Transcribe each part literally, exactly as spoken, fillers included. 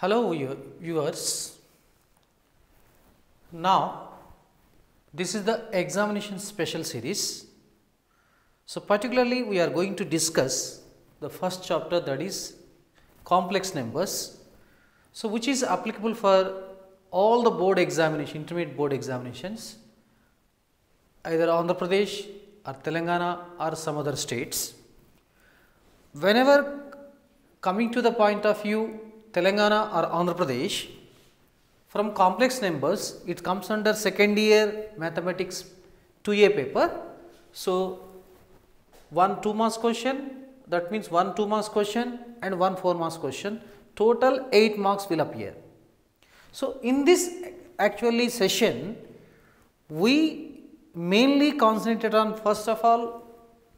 Hello viewers, now this is the examination special series. So, particularly we are going to discuss the first chapter, that is complex numbers. So, which is applicable for all the board examination, intermediate board examinations, either Andhra Pradesh or Telangana or some other states. Whenever coming to the point of view Telangana or Andhra Pradesh, from complex numbers it comes under second year mathematics two A paper. So, one two marks question, that means one two marks question and one four marks question, total eight marks will appear. So, in this actually session we mainly concentrate on, first of all,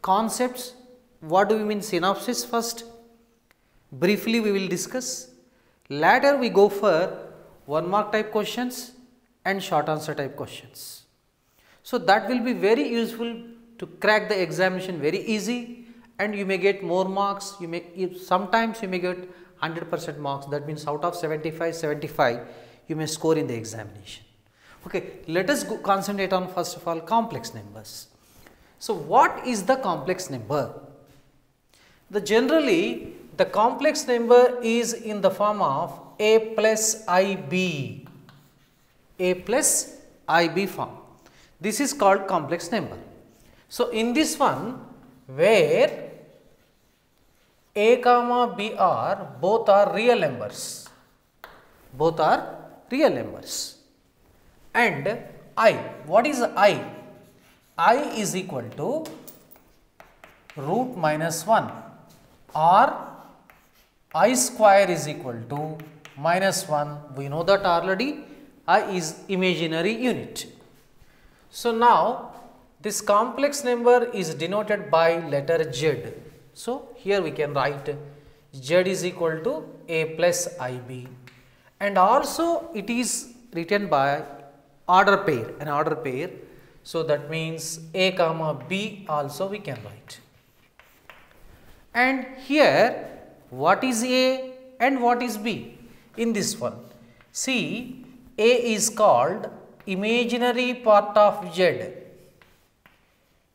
concepts. What do we mean synopsis first? Briefly we will discuss. Later we go for one mark type questions and short answer type questions. So, that will be very useful to crack the examination very easy, and you may get more marks. You may sometimes you may get one hundred percent marks, that means out of seventy-five, seventy-five you may score in the examination. Okay, let us go concentrate on, first of all, complex numbers. So, what is the complex number? The generally the complex number is in the form of a plus ib, a plus ib form. This is called complex number. So, in this one where a comma b are both are real numbers, both are real numbers, and I, what is I? I is equal to root minus one, or I square is equal to minus one, we know that already. I is imaginary unit. So, now this complex number is denoted by letter Z. So, here we can write Z is equal to a plus ib, and also it is written by order pair, an order pair. So, that means a comma b also we can write. And here what is a and what is b? In this one, see, a is called imaginary part of Z,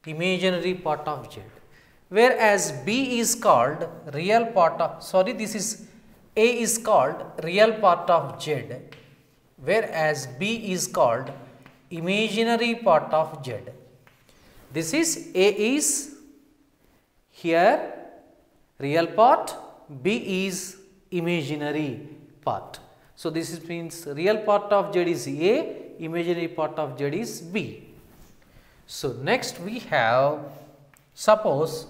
imaginary part of Z. Whereas b is called real part of, sorry this is a is called real part of Z, whereas b is called imaginary part of Z. This is a is here real part, b is imaginary part. So, this means real part of Z is a, imaginary part of Z is b. So, next we have, suppose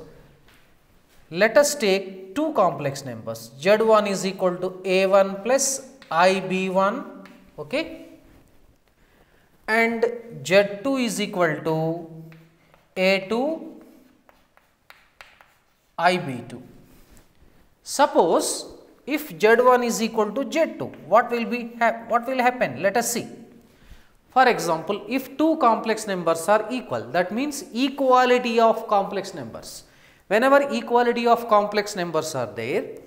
let us take two complex numbers, Z one is equal to a one plus i b one, okay, and Z two is equal to a two i b two. Suppose if Z one is equal to Z two, what will be what will happen? Let us see. For example, if two complex numbers are equal, that means equality of complex numbers. Whenever equality of complex numbers are there,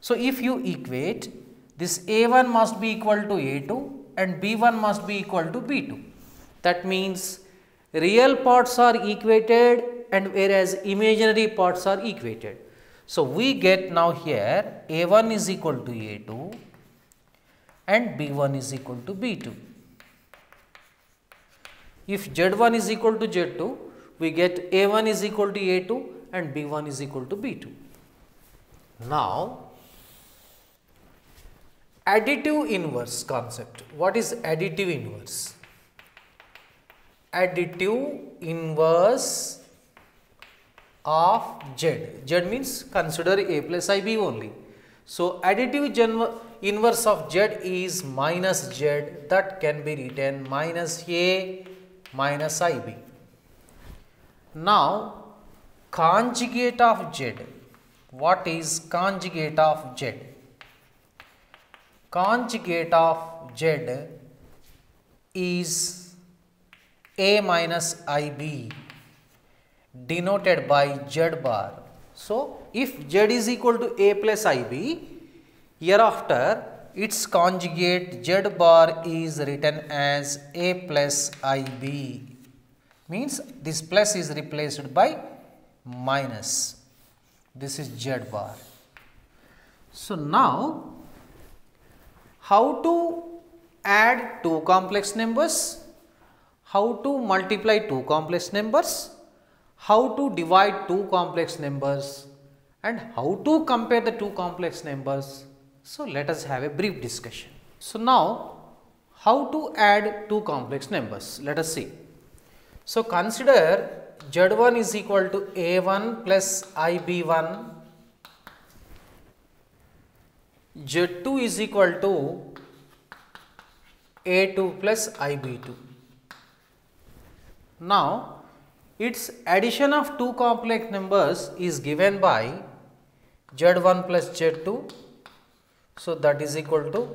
so if you equate, this a one must be equal to a two and b one must be equal to b two. That means real parts are equated, and whereas imaginary parts are equated. So, we get now here a one is equal to a two and b one is equal to b two. If Z one is equal to Z two, we get a one is equal to a two and b one is equal to b two. Now, additive inverse concept. What is additive inverse? Additive inverse of Z. Z means consider a plus ib only. So, additive inverse of Z is minus Z, that can be written minus a minus ib. Now, conjugate of Z. What is conjugate of Z? Conjugate of Z is a minus ib denoted by Z bar. So, if Z is equal to a plus ib, hereafter its conjugate z bar is written as a plus ib, means this plus is replaced by minus. This is z bar. So now how to add two complex numbers, how to multiply two complex numbers, how to divide two complex numbers, and how to compare the two complex numbers. So let us have a brief discussion. So now how to add two complex numbers, let us see. So consider z one is equal to a one plus i b one, z two is equal to a two plus i b two. Now its addition of two complex numbers is given by z one plus z two, so that is equal to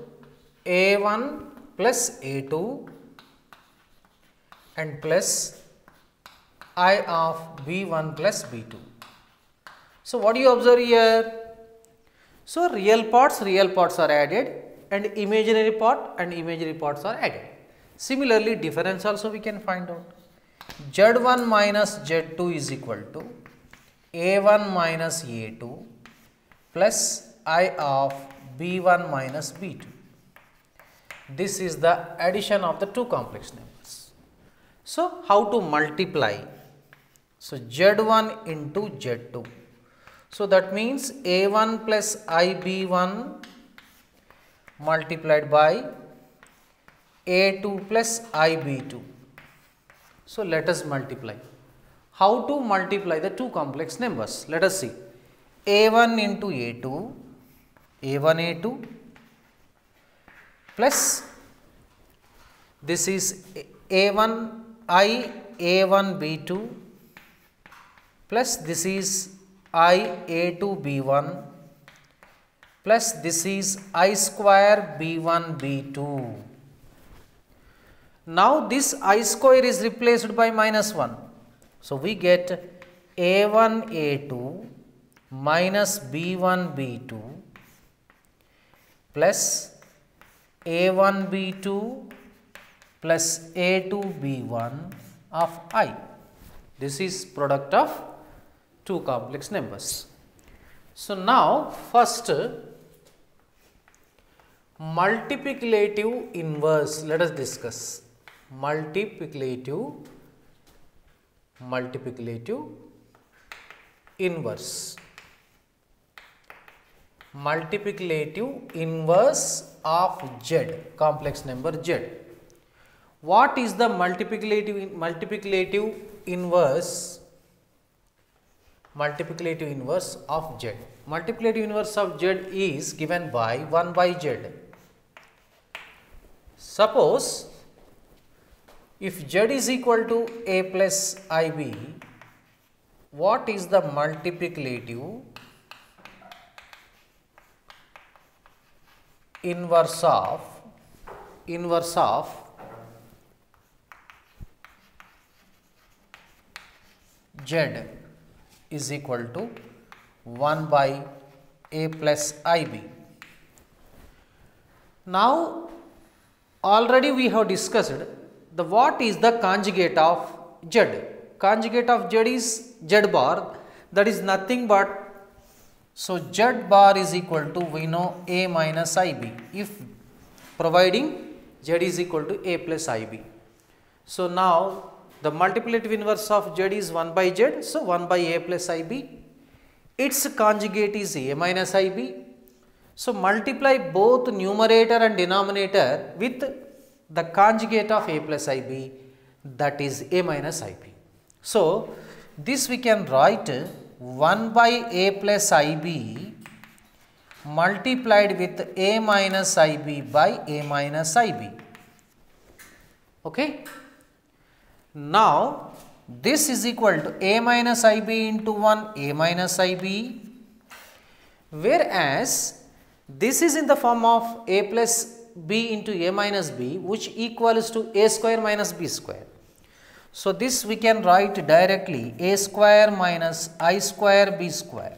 a one plus a two and plus I of b one plus b two. So what do you observe here? So real parts, real parts are added, and imaginary part and imaginary parts are added. Similarly, difference also we can find out. z one minus z two is equal to a one minus a two plus I of b one minus b two. This is the addition of the two complex numbers. So how to multiply? So z one into z two. So that means a one plus i b one multiplied by a two plus i b two. So let us multiply. How to multiply the two complex numbers? Let us see. a one into a two, a one a two plus this is a one I a one b two plus this is I a two b one plus this is I square b one b two. Now this I square is replaced by minus one. So we get a one a two minus b one b two plus a one b two plus a two b one of I. This is product of two complex numbers. So now first multiplicative inverse, let us discuss. Multiplicative, multiplicative inverse. Multiplicative inverse of z, complex number z. What is the multiplicative, multiplicative inverse? Multiplicative inverse of z. Multiplicative inverse of z is given by one by z. Suppose if z is equal to a plus ib, what is the multiplicative inverse of inverse of z is equal to one by a plus ib. Now already we have discussed the what is the conjugate of z. Conjugate of z is z bar, that is nothing but, so z bar is equal to, we know, a minus ib, if providing z is equal to a plus ib. So now the multiplicative inverse of z is one by z, so one by a plus ib, its conjugate is a minus ib. So multiply both numerator and denominator with the conjugate of a plus ib, that is a minus ib. So this we can write one by a plus ib multiplied with a minus ib by a minus ib. Okay. Now this is equal to a minus ib into one a minus ib, whereas this is in the form of a plus b into a minus b, which equals to a square minus b square. So this we can write directly a square minus I square b square,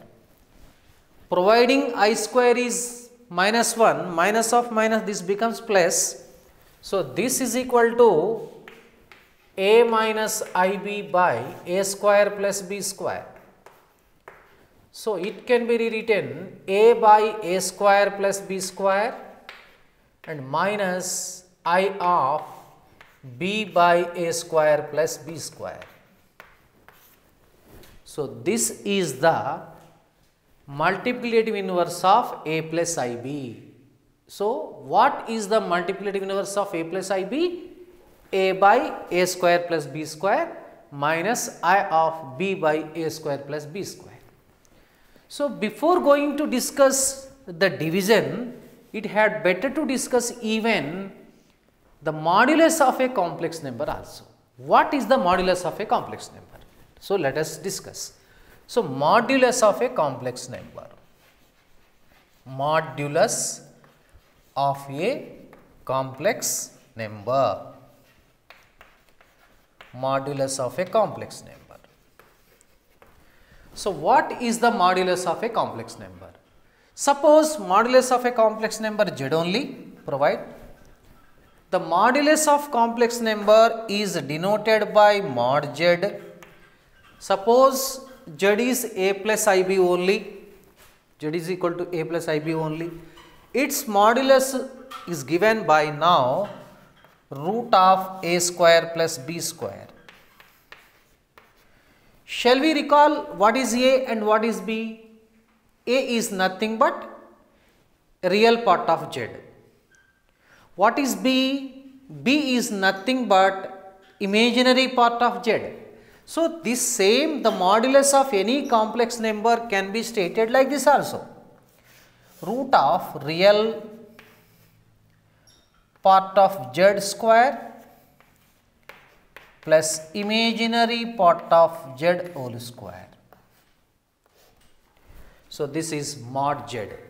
providing I square is minus one, minus of minus, this becomes plus. So, this is equal to a minus ib by a square plus b square. So, it can be rewritten a by a square plus b square and minus I of b by a square plus b square. So, this is the multiplicative inverse of a plus ib. So, what is the multiplicative inverse of a plus ib? A by a square plus b square minus I of b by a square plus b square. So, before going to discuss the division, it had better to discuss even the modulus of a complex number also. What is the modulus of a complex number? So, let us discuss. So, modulus of a complex number, modulus of a complex number, modulus of a complex number. So, what is the modulus of a complex number? Suppose modulus of a complex number z only provide. The modulus of complex number is denoted by mod z. Suppose z is a plus ib only, z is equal to a plus ib only. Its modulus is given by now root of a square plus b square. Shall we recall what is a and what is b? A is nothing but real part of z. What is b? B is nothing but imaginary part of z. So, this same, the modulus of any complex number can be stated like this also. Root of real part of z square plus imaginary part of z whole square. So, this is mod z.